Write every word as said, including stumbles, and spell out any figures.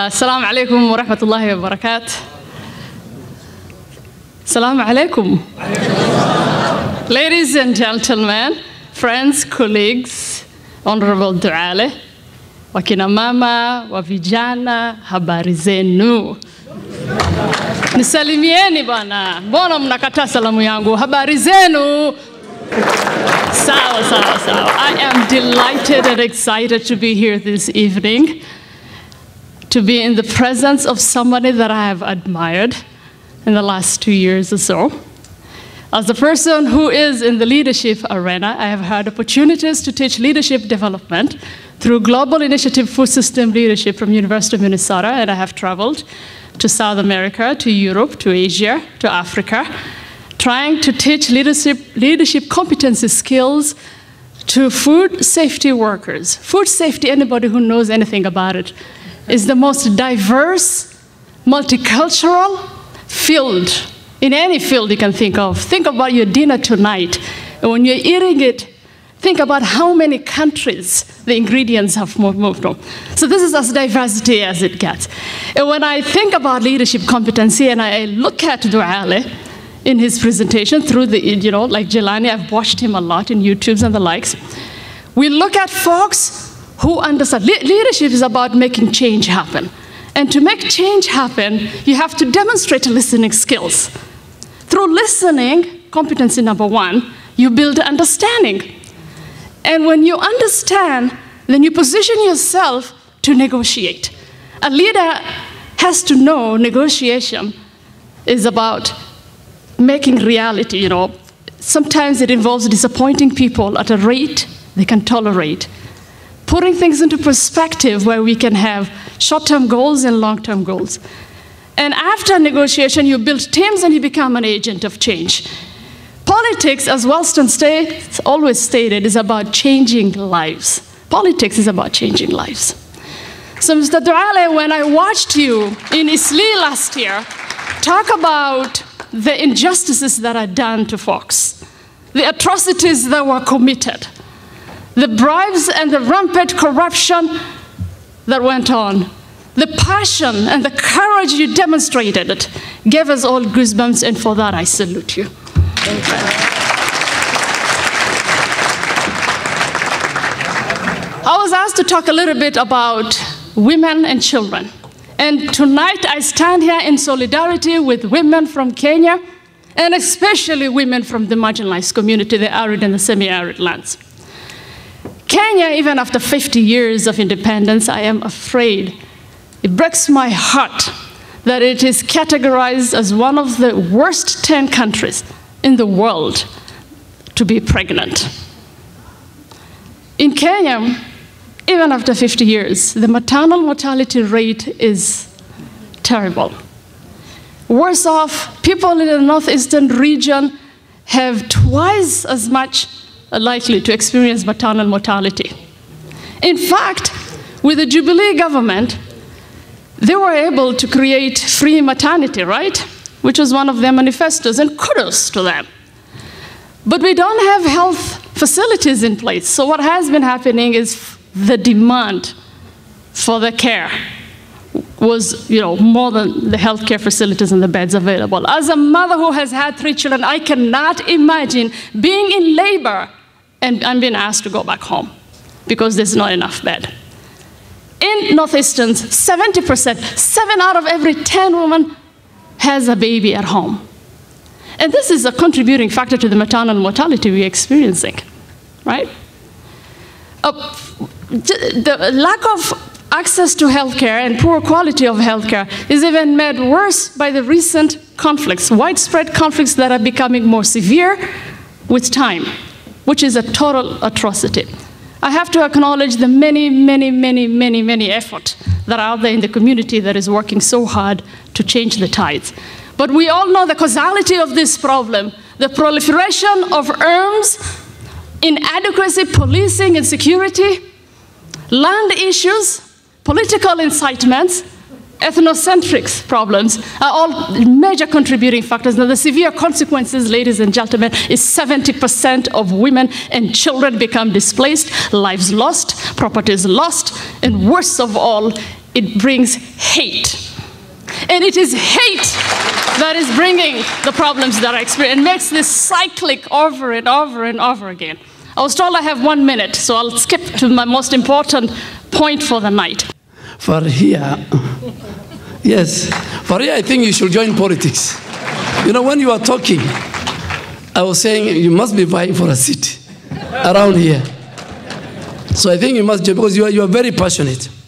السلام عليكم ورحمة الله وبركاته. السلام عليكم. Ladies and gentlemen, friends, colleagues, Honorable Duale, wakina mama, wavijana, habari zenu. Nisalimieni bwana. Mbona mnakataa salamu yangu? Habari zenu. Sawa, sawa, sawa. I am delighted and excited to be here this evening, to be in the presence of somebody that I have admired in the last two years or so. As a person who is in the leadership arena, I have had opportunities to teach leadership development through Global Initiative for System Leadership from University of Minnesota, and I have traveled to South America, to Europe, to Asia, to Africa, trying to teach leadership, leadership competency skills to food safety workers. Food safety, anybody who knows anything about it, is the most diverse, multicultural field in any field you can think of. Think about your dinner tonight. And when you're eating it, think about how many countries the ingredients have moved on. So this is as diversity as it gets. And when I think about leadership competency and I look at Duale in his presentation through the, you know, like Jelani, I've watched him a lot in YouTubes and the likes. We look at folks who understand. Le leadership is about making change happen. And to make change happen, you have to demonstrate listening skills. Through listening, competency number one, you build understanding. And when you understand, then you position yourself to negotiate. A leader has to know negotiation is about making reality, you know. Sometimes it involves disappointing people at a rate they can tolerate, putting things into perspective where we can have short-term goals and long-term goals. And after negotiation, you build teams and you become an agent of change. Politics, as Wellstone states, always stated, is about changing lives. Politics is about changing lives. So Mister Duale, when I watched you in Isli last year talk about the injustices that are done to folks, the atrocities that were committed, the bribes and the rampant corruption that went on, the passion and the courage you demonstrated, it gave us all goosebumps, and for that I salute you. Thank you. I was asked to talk a little bit about women and children. And tonight I stand here in solidarity with women from Kenya, and especially women from the marginalized community, the arid and the semi-arid lands. Kenya, even after fifty years of independence, I am afraid, it breaks my heart that it is categorized as one of the worst ten countries in the world to be pregnant. In Kenya, even after fifty years, the maternal mortality rate is terrible. Worse off, people in the northeastern region have twice as much likely to experience maternal mortality. In fact, with the Jubilee government, they were able to create free maternity, right? Which was one of their manifestos, and kudos to them. But we don't have health facilities in place, so what has been happening is the demand for the care was, you know, more than the healthcare facilities and the beds available. As a mother who has had three children, I cannot imagine being in labor and I'm being asked to go back home because there's not enough bed. In Northeasterns, seventy percent, seven out of every ten women has a baby at home. And this is a contributing factor to the maternal mortality we're experiencing, right? Uh, the lack of access to healthcare and poor quality of healthcare is even made worse by the recent conflicts, widespread conflicts that are becoming more severe with time, which is a total atrocity. I have to acknowledge the many, many, many, many, many efforts that are out there in the community that is working so hard to change the tides. But we all know the causality of this problem, the proliferation of arms, inadequacy, policing, insecurity, land issues, political incitements, ethnocentric problems are all major contributing factors. Now the severe consequences, ladies and gentlemen, is seventy percent of women and children become displaced, lives lost, properties lost, and worst of all, it brings hate. And it is hate that is bringing the problems that I experience. It makes this cyclic over and over and over again. I was told I have one minute, so I'll skip to my most important point for the night. For here, yes, for here I think you should join politics. You know, when you are talking, I was saying you must be vying for a seat around here. So I think you must, because you are, you are very passionate.